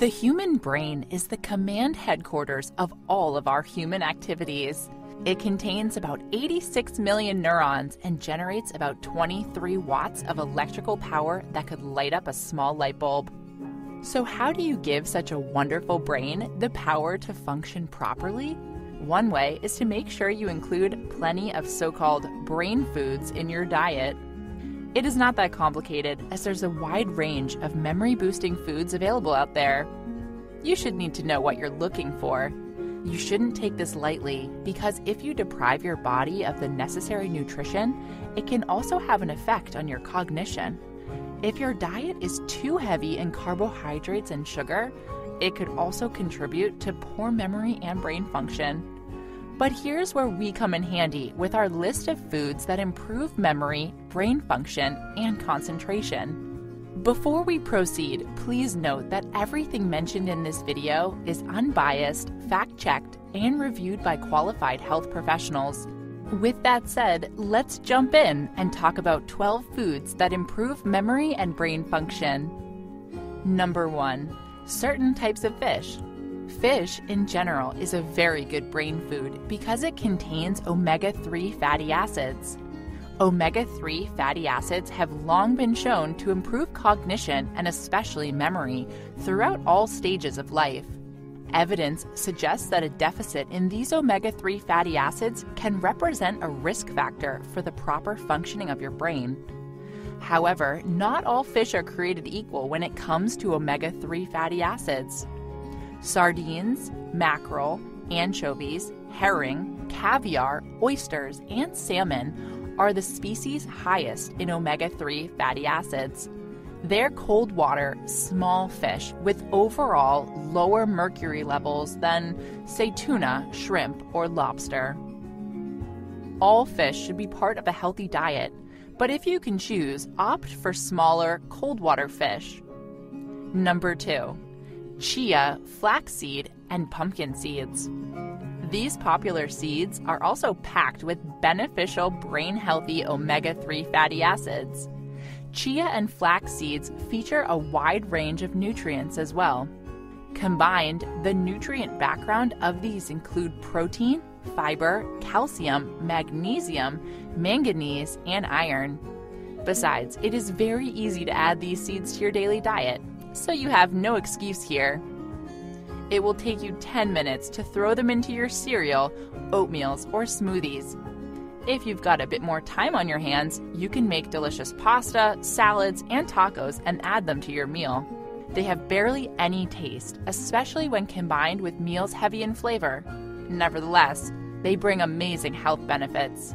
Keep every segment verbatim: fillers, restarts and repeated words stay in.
The human brain is the command headquarters of all of our human activities. It contains about eighty-six million neurons and generates about twenty-three watts of electrical power that could light up a small light bulb. So how do you give such a wonderful brain the power to function properly? One way is to make sure you include plenty of so-called brain foods in your diet. It is not that complicated, as there's a wide range of memory-boosting foods available out there. You should need to know what you're looking for. You shouldn't take this lightly, because if you deprive your body of the necessary nutrition, it can also have an effect on your cognition. If your diet is too heavy in carbohydrates and sugar, it could also contribute to poor memory and brain function. But here's where we come in handy with our list of foods that improve memory, brain function, and concentration. Before we proceed, please note that everything mentioned in this video is unbiased, fact-checked, and reviewed by qualified health professionals. With that said, let's jump in and talk about twelve foods that improve memory and brain function. Number one, certain types of fish. Fish, in general, is a very good brain food because it contains omega three fatty acids. omega three fatty acids have long been shown to improve cognition and especially memory throughout all stages of life. Evidence suggests that a deficit in these omega three fatty acids can represent a risk factor for the proper functioning of your brain. However, not all fish are created equal when it comes to omega three fatty acids. Sardines, mackerel, anchovies, herring, caviar, oysters, and salmon are the species highest in omega three fatty acids. They're cold water, small fish with overall lower mercury levels than, say, tuna, shrimp, or lobster. All fish should be part of a healthy diet, but if you can choose, opt for smaller, cold water fish. Number two. Chia, flaxseed, and pumpkin seeds. These popular seeds are also packed with beneficial brain-healthy omega three fatty acids. Chia and flax seeds feature a wide range of nutrients as well. Combined, the nutrient background of these include protein, fiber, calcium, magnesium, manganese, and iron. Besides, it is very easy to add these seeds to your daily diet, so you have no excuse here. It will take you ten minutes to throw them into your cereal, oatmeals, or smoothies. If you've got a bit more time on your hands, you can make delicious pasta, salads, and tacos and add them to your meal. They have barely any taste, especially when combined with meals heavy in flavor. Nevertheless, they bring amazing health benefits.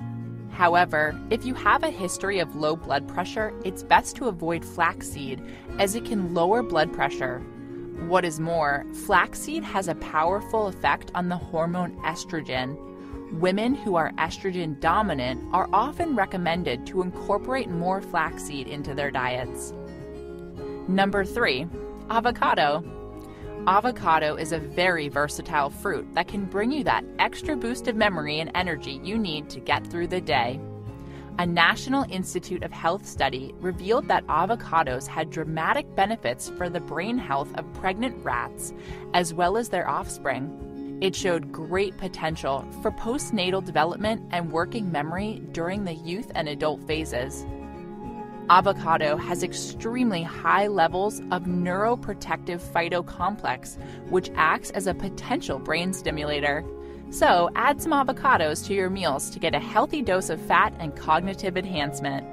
However, if you have a history of low blood pressure, it's best to avoid flaxseed as it can lower blood pressure. What is more, flaxseed has a powerful effect on the hormone estrogen. Women who are estrogen dominant are often recommended to incorporate more flaxseed into their diets. Number three, avocado. Avocado is a very versatile fruit that can bring you that extra boost of memory and energy you need to get through the day. A National Institute of Health study revealed that avocados had dramatic benefits for the brain health of pregnant rats as well as their offspring. It showed great potential for postnatal development and working memory during the youth and adult phases. Avocado has extremely high levels of neuroprotective phytocomplex, which acts as a potential brain stimulator. So add some avocados to your meals to get a healthy dose of fat and cognitive enhancement.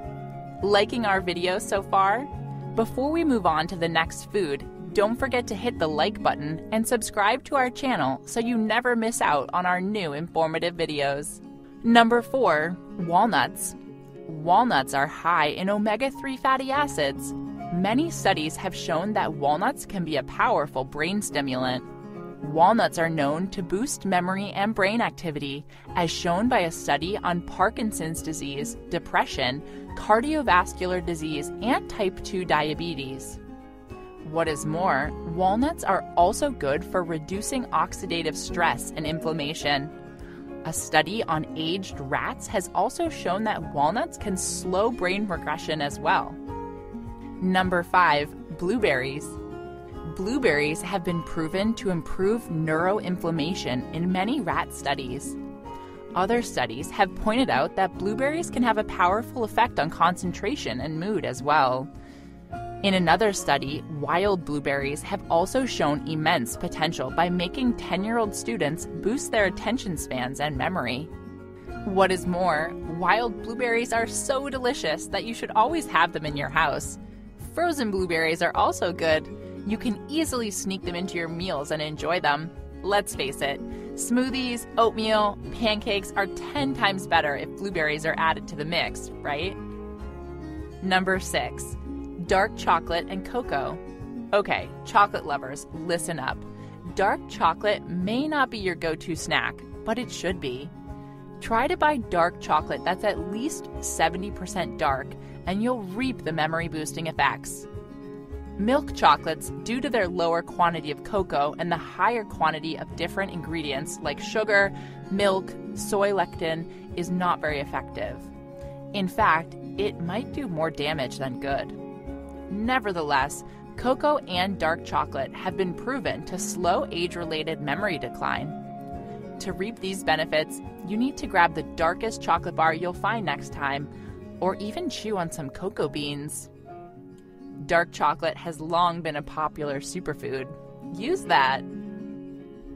Liking our video so far? Before we move on to the next food, don't forget to hit the like button and subscribe to our channel so you never miss out on our new informative videos. Number four, walnuts. Walnuts are high in omega three fatty acids. Many studies have shown that walnuts can be a powerful brain stimulant. Walnuts are known to boost memory and brain activity, as shown by a study on Parkinson's disease, depression, cardiovascular disease, and type two diabetes. What is more, walnuts are also good for reducing oxidative stress and inflammation. A study on aged rats has also shown that walnuts can slow brain regression as well. Number five, blueberries. that blueberries have been proven to improve neuroinflammation in many rat studies. Other studies have pointed out that blueberries can have a powerful effect on concentration and mood as well. In another study, wild blueberries have also shown immense potential by making ten-year-old students boost their attention spans and memory. What is more, wild blueberries are so delicious that you should always have them in your house. Frozen blueberries are also good. You can easily sneak them into your meals and enjoy them. Let's face it, smoothies, oatmeal, pancakes are ten times better if blueberries are added to the mix, right? Number six. Dark chocolate and cocoa. Okay, chocolate lovers, listen up. Dark chocolate may not be your go-to snack, but it should be. Try to buy dark chocolate that's at least seventy percent dark, and you'll reap the memory-boosting effects. Milk chocolates, due to their lower quantity of cocoa and the higher quantity of different ingredients like sugar, milk, soy lecithin, is not very effective. In fact, it might do more damage than good. Nevertheless, cocoa and dark chocolate have been proven to slow age-related memory decline. To reap these benefits, you need to grab the darkest chocolate bar you'll find next time, or even chew on some cocoa beans. Dark chocolate has long been a popular superfood. Use that!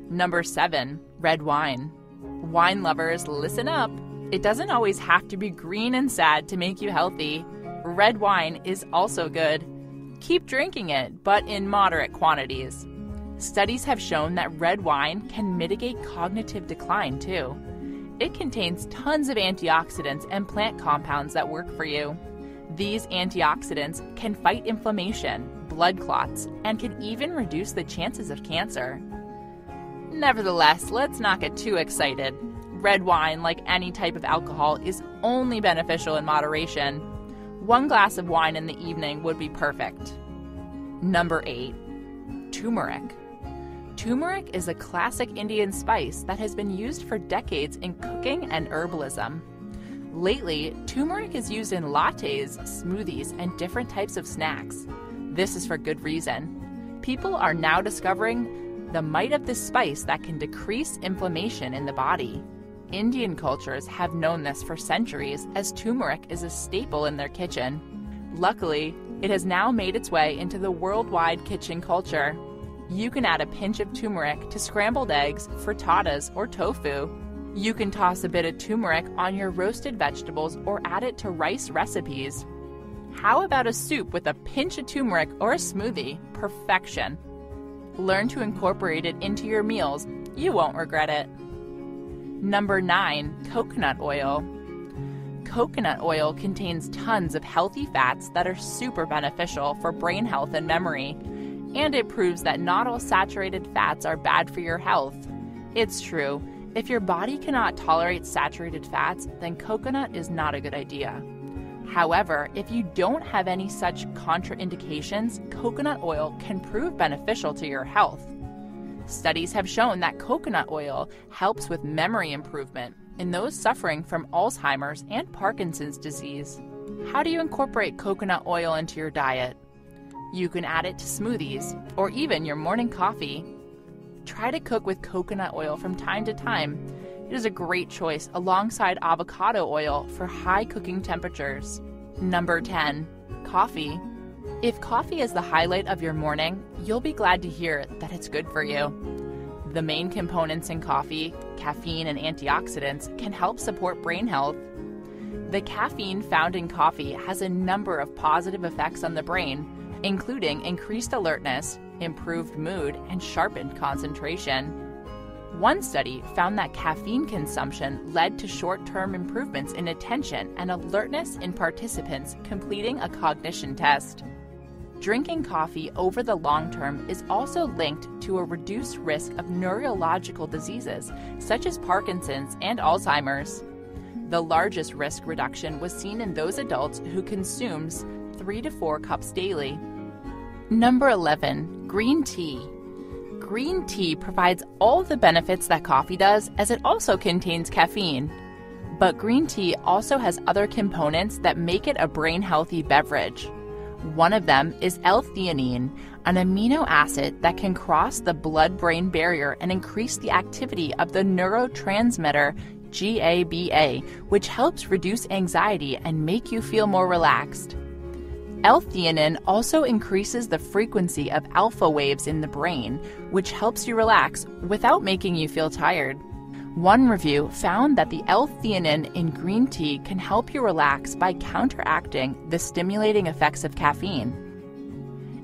Number seven. Red wine. Wine lovers, listen up! It doesn't always have to be green and sad to make you healthy. Red wine is also good. Keep drinking it, but in moderate quantities. Studies have shown that red wine can mitigate cognitive decline too. It contains tons of antioxidants and plant compounds that work for you. These antioxidants can fight inflammation, blood clots, and can even reduce the chances of cancer. Nevertheless, let's not get too excited. Red wine, like any type of alcohol, is only beneficial in moderation. One glass of wine in the evening would be perfect. Number eight. Turmeric. Turmeric is a classic Indian spice that has been used for decades in cooking and herbalism. Lately, turmeric is used in lattes, smoothies, and different types of snacks. This is for good reason. People are now discovering the might of this spice that can decrease inflammation in the body. Indian cultures have known this for centuries, as turmeric is a staple in their kitchen. Luckily, it has now made its way into the worldwide kitchen culture. You can add a pinch of turmeric to scrambled eggs, frittatas, or tofu. You can toss a bit of turmeric on your roasted vegetables or add it to rice recipes. How about a soup with a pinch of turmeric or a smoothie? Perfection! Learn to incorporate it into your meals. You won't regret it. Number nine. Coconut oil. Coconut oil contains tons of healthy fats that are super beneficial for brain health and memory. And it proves that not all saturated fats are bad for your health. It's true, if your body cannot tolerate saturated fats, then coconut is not a good idea. However, if you don't have any such contraindications, coconut oil can prove beneficial to your health. Studies have shown that coconut oil helps with memory improvement in those suffering from Alzheimer's and Parkinson's disease. How do you incorporate coconut oil into your diet? You can add it to smoothies or even your morning coffee. Try to cook with coconut oil from time to time. It is a great choice alongside avocado oil for high cooking temperatures. Number ten. Coffee. If coffee is the highlight of your morning, you'll be glad to hear that it's good for you. The main components in coffee, caffeine and antioxidants, can help support brain health. The caffeine found in coffee has a number of positive effects on the brain, including increased alertness, improved mood, and sharpened concentration. One study found that caffeine consumption led to short-term improvements in attention and alertness in participants completing a cognition test. Drinking coffee over the long term is also linked to a reduced risk of neurological diseases such as Parkinson's and Alzheimer's. The largest risk reduction was seen in those adults who consume three to four cups daily. Number eleven. Green tea. Green tea provides all the benefits that coffee does, as it also contains caffeine. But green tea also has other components that make it a brain-healthy beverage. One of them is L-theanine, an amino acid that can cross the blood-brain barrier and increase the activity of the neurotransmitter G A B A, which helps reduce anxiety and make you feel more relaxed. L-theanine also increases the frequency of alpha waves in the brain, which helps you relax without making you feel tired. One review found that the L-theanine in green tea can help you relax by counteracting the stimulating effects of caffeine.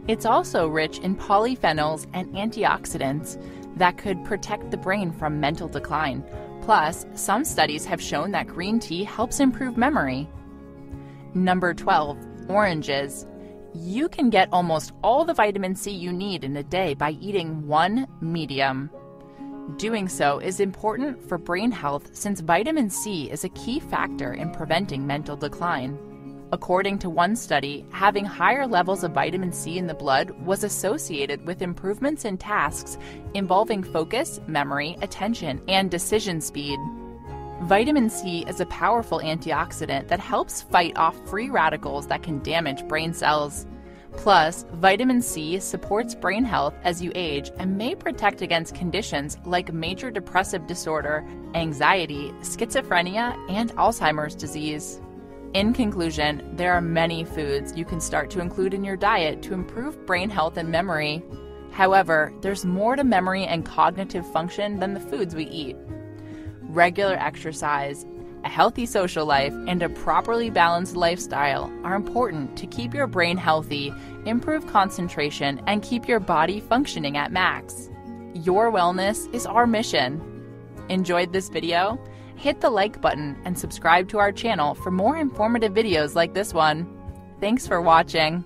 It's also rich in polyphenols and antioxidants that could protect the brain from mental decline. Plus, some studies have shown that green tea helps improve memory. Number twelve. Oranges. You can get almost all the vitamin C you need in a day by eating one medium. Doing so is important for brain health since vitamin C is a key factor in preventing mental decline. According to one study, having higher levels of vitamin C in the blood was associated with improvements in tasks involving focus, memory, attention, and decision speed. Vitamin C is a powerful antioxidant that helps fight off free radicals that can damage brain cells. Plus, vitamin C supports brain health as you age and may protect against conditions like major depressive disorder, anxiety, schizophrenia, and Alzheimer's disease. In conclusion, there are many foods you can start to include in your diet to improve brain health and memory. However, there's more to memory and cognitive function than the foods we eat. Regular exercise, a healthy social life, and a properly balanced lifestyle are important to keep your brain healthy, improve concentration, and keep your body functioning at max. Your wellness is our mission. Enjoyed this video? Hit the like button and subscribe to our channel for more informative videos like this one. Thanks for watching.